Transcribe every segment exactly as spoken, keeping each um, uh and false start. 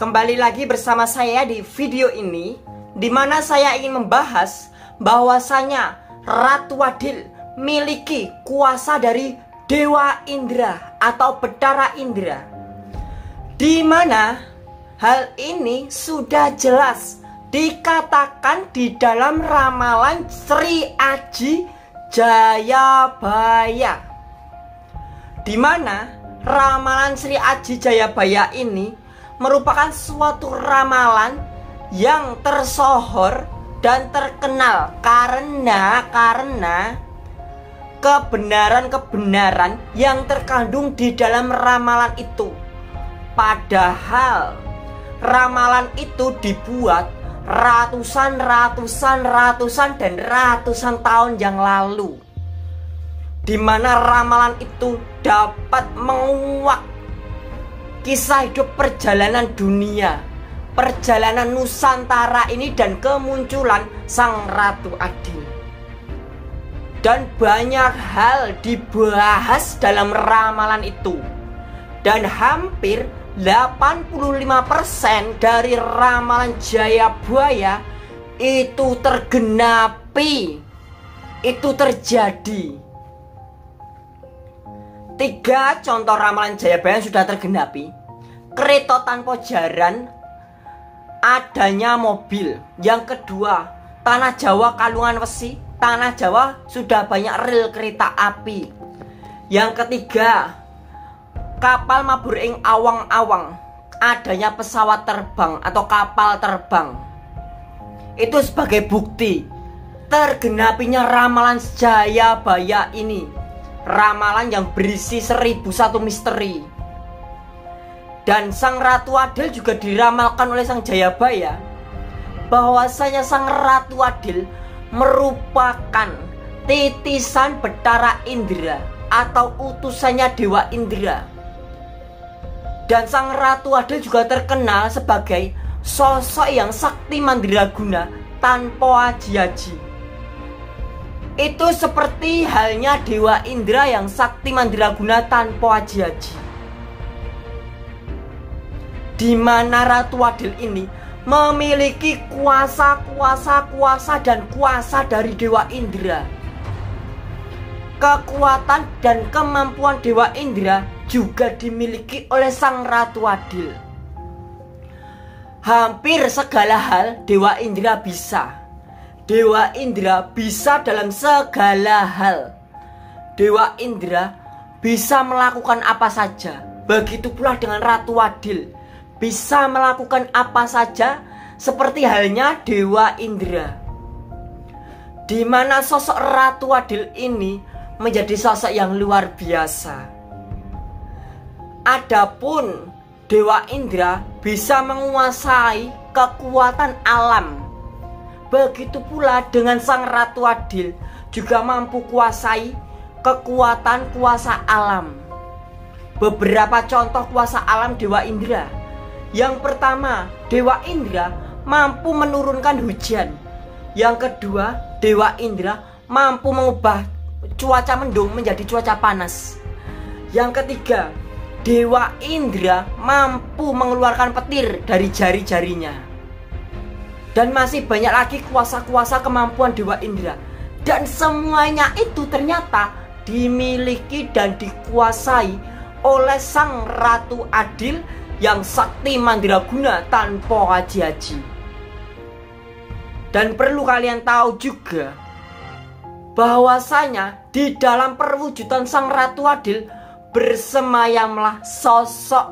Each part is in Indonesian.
Kembali lagi bersama saya di video ini, di mana saya ingin membahas bahwasanya Ratu Adil miliki kuasa dari Dewa Indra atau Betara Indra, di mana hal ini sudah jelas dikatakan di dalam ramalan Sri Aji Jayabaya, di mana ramalan Sri Aji Jayabaya ini merupakan suatu ramalan yang tersohor dan terkenal karena karena kebenaran-kebenaran yang terkandung di dalam ramalan itu. Padahal ramalan itu dibuat ratusan ratusan ratusan dan ratusan tahun yang lalu, dimana ramalan itu dapat menguak kisah hidup perjalanan dunia, perjalanan Nusantara ini, dan kemunculan sang Ratu Adil. Dan banyak hal dibahas dalam ramalan itu, dan hampir delapan puluh lima persen dari ramalan Jayabaya itu tergenapi, itu terjadi. Tiga contoh ramalan Jayabaya yang sudah tergenapi: kereta tanpa jaran, adanya mobil. Yang kedua, tanah Jawa Kalungan Wesi, tanah Jawa sudah banyak rel kereta api. Yang ketiga, kapal mabur ing awang-awang, adanya pesawat terbang atau kapal terbang. Itu sebagai bukti tergenapinya ramalan Jayabaya ini, ramalan yang berisi seribu satu misteri. Dan sang Ratu Adil juga diramalkan oleh sang Jayabaya, bahwasanya sang Ratu Adil merupakan titisan Betara Indra atau utusannya Dewa Indra. Dan sang Ratu Adil juga terkenal sebagai sosok yang sakti mandiraguna tanpa aji-aji. Itu seperti halnya Dewa Indra yang sakti mandiraguna tanpa aji-aji, di mana Ratu Adil ini memiliki kuasa-kuasa-kuasa dan kuasa dari Dewa Indra. Kekuatan dan kemampuan Dewa Indra juga dimiliki oleh sang Ratu Adil. Hampir segala hal Dewa Indra bisa. Dewa Indra bisa dalam segala hal. Dewa Indra bisa melakukan apa saja. Begitu pula dengan Ratu Adil, bisa melakukan apa saja seperti halnya Dewa Indra, di mana sosok Ratu Adil ini menjadi sosok yang luar biasa. Adapun Dewa Indra bisa menguasai kekuatan alam. Begitu pula dengan sang Ratu Adil juga mampu kuasai kekuatan kuasa alam. Beberapa contoh kuasa alam Dewa Indra. Yang pertama, Dewa Indra mampu menurunkan hujan. Yang kedua, Dewa Indra mampu mengubah cuaca mendung menjadi cuaca panas. Yang ketiga, Dewa Indra mampu mengeluarkan petir dari jari-jarinya. Dan masih banyak lagi kuasa-kuasa kemampuan Dewa Indra. Dan semuanya itu ternyata dimiliki dan dikuasai oleh sang Ratu Adil yang sakti mandiraguna tanpa aji-aji. Dan perlu kalian tahu juga bahwasanya di dalam perwujudan sang Ratu Adil bersemayamlah sosok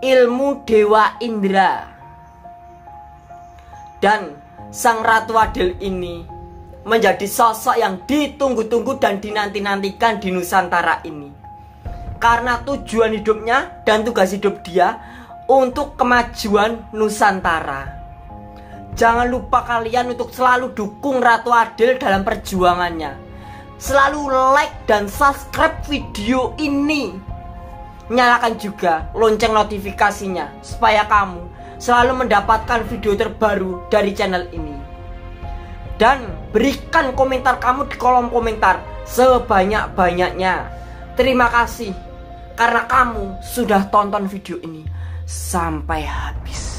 ilmu Dewa Indra. Dan sang Ratu Adil ini menjadi sosok yang ditunggu-tunggu dan dinanti-nantikan di Nusantara ini, karena tujuan hidupnya dan tugas hidup dia untuk kemajuan Nusantara. Jangan lupa kalian untuk selalu dukung Ratu Adil dalam perjuangannya. Selalu like dan subscribe video ini. Nyalakan juga lonceng notifikasinya supaya kamu selalu mendapatkan video terbaru dari channel ini. Dan berikan komentar kamu di kolom komentar sebanyak-banyaknya. Terima kasih karena kamu sudah tonton video ini. sampai habis.